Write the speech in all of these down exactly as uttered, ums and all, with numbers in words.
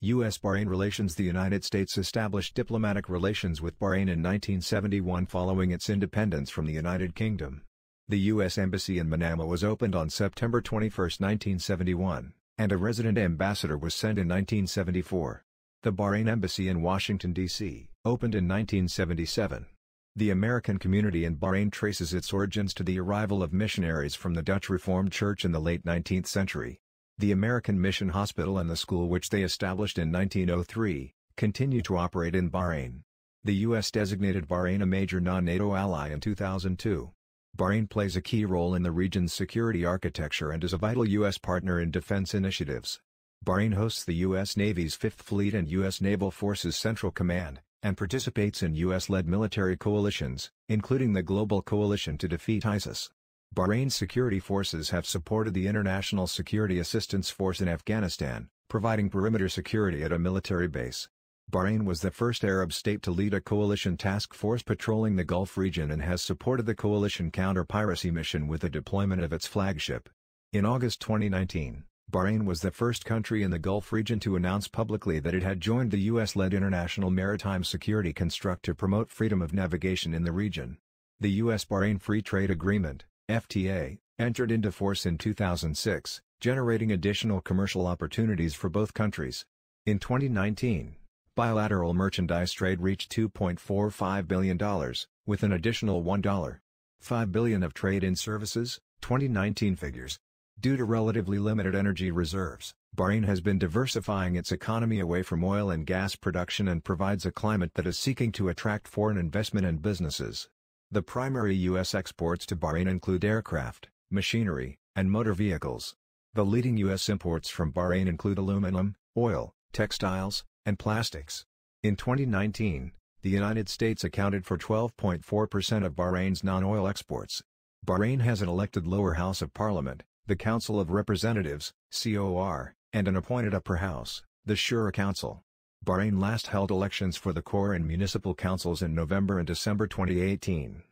U S Bahrain relations. The United States established diplomatic relations with Bahrain in nineteen seventy-one following its independence from the United Kingdom. The U S Embassy in Manama was opened on September twenty-first, nineteen seventy-one, and a resident ambassador was sent in nineteen seventy-four. The Bahrain Embassy in Washington, D C, opened in nineteen seventy-seven. The American community in Bahrain traces its origins to the arrival of missionaries from the Dutch Reformed Church in the late nineteenth century. The American Mission Hospital and the school which they established in nineteen oh three, continue to operate in Bahrain. The U S designated Bahrain a major non-NATO ally in two thousand two. Bahrain plays a key role in the region's security architecture and is a vital U S partner in defense initiatives. Bahrain hosts the U S Navy's Fifth Fleet and U S Naval Forces Central Command, and participates in U S-led military coalitions, including the Global Coalition to Defeat ISIS. Bahrain's security forces have supported the International Security Assistance Force in Afghanistan, providing perimeter security at a military base. Bahrain was the first Arab state to lead a coalition task force patrolling the Gulf region and has supported the coalition counter-piracy mission with the deployment of its flagship. In August twenty nineteen, Bahrain was the first country in the Gulf region to announce publicly that it had joined the U S-led International Maritime Security Construct to promote freedom of navigation in the region. The U S Bahrain Free Trade Agreement F T A, entered into force in two thousand six, generating additional commercial opportunities for both countries. In twenty nineteen, bilateral merchandise trade reached two point four five billion dollars, with an additional one point five billion dollars of trade in services, twenty nineteen figures. Due to relatively limited energy reserves, Bahrain has been diversifying its economy away from oil and gas production and provides a climate that is seeking to attract foreign investment and businesses. The primary U S exports to Bahrain include aircraft, machinery, and motor vehicles. The leading U S imports from Bahrain include aluminum, oil, textiles, and plastics. In twenty nineteen, the United States accounted for twelve point four percent of Bahrain's non-oil exports. Bahrain has an elected lower house of parliament, the Council of Representatives, C O R, and an appointed upper house, the Shura Council. Bahrain last held elections for the Corps and Municipal Councils in November and December twenty eighteen.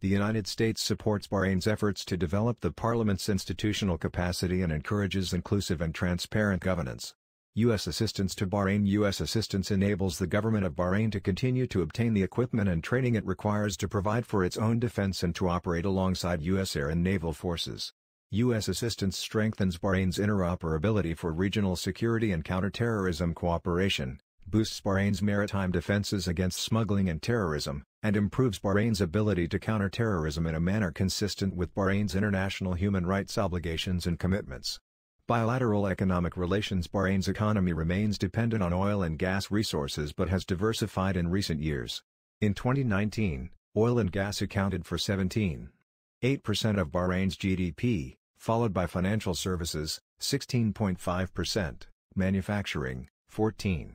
The United States supports Bahrain's efforts to develop the Parliament's institutional capacity and encourages inclusive and transparent governance. U S assistance to Bahrain. U S assistance enables the government of Bahrain to continue to obtain the equipment and training it requires to provide for its own defense and to operate alongside U S air and naval forces. U S assistance strengthens Bahrain's interoperability for regional security and counterterrorism cooperation, boosts Bahrain's maritime defenses against smuggling and terrorism, and improves Bahrain's ability to counter terrorism in a manner consistent with Bahrain's international human rights obligations and commitments. Bilateral economic relations. Bahrain's economy remains dependent on oil and gas resources but has diversified in recent years. In twenty nineteen, oil and gas accounted for seventeen point eight percent of Bahrain's G D P, followed by financial services, sixteen point five percent, manufacturing, fourteen point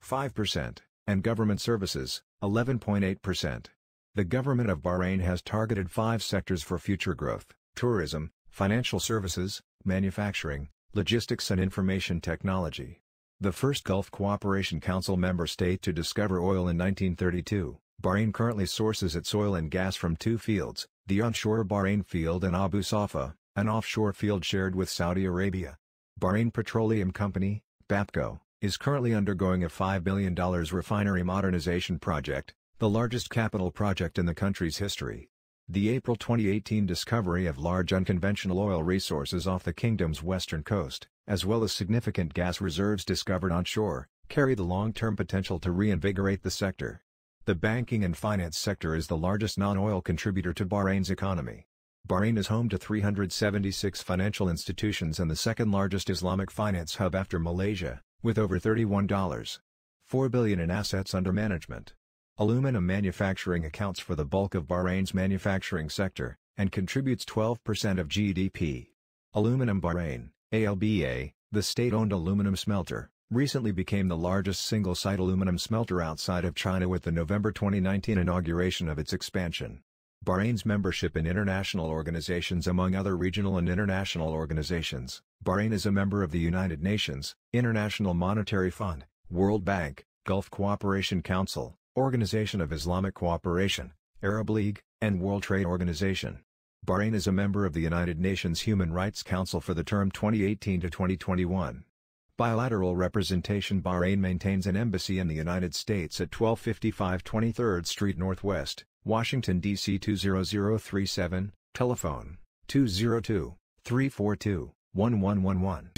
five percent, and government services, eleven point eight percent. The government of Bahrain has targeted five sectors for future growth: tourism, financial services, manufacturing, logistics and information technology. The first Gulf Cooperation Council member state to discover oil in nineteen thirty-two, Bahrain currently sources its oil and gas from two fields, the onshore Bahrain field and Abu Safa, an offshore field shared with Saudi Arabia. Bahrain Petroleum Company, BAPCO, is currently undergoing a five billion dollars refinery modernization project, the largest capital project in the country's history. The April twenty eighteen discovery of large unconventional oil resources off the kingdom's western coast, as well as significant gas reserves discovered onshore, carry the long-term potential to reinvigorate the sector. The banking and finance sector is the largest non-oil contributor to Bahrain's economy. Bahrain is home to three hundred seventy-six financial institutions and the second-largest Islamic finance hub after Malaysia, with over thirty-one point four billion dollars in assets under management. Aluminum manufacturing accounts for the bulk of Bahrain's manufacturing sector, and contributes twelve percent of G D P. Aluminum Bahrain, A L B A, the state-owned aluminum smelter, recently became the largest single-site aluminum smelter outside of China with the November twenty nineteen inauguration of its expansion. Bahrain's membership in international organizations. Among other regional and international organizations, Bahrain is a member of the United Nations, International Monetary Fund, World Bank, Gulf Cooperation Council, Organization of Islamic Cooperation, Arab League, and World Trade Organization. Bahrain is a member of the United Nations Human Rights Council for the term twenty eighteen to twenty twenty-one. Bilateral representation. Bahrain maintains an embassy in the United States at twelve fifty-five twenty-third Street Northwest, Washington, D C two zero zero three seven, telephone, two zero two, three four two, one one one one.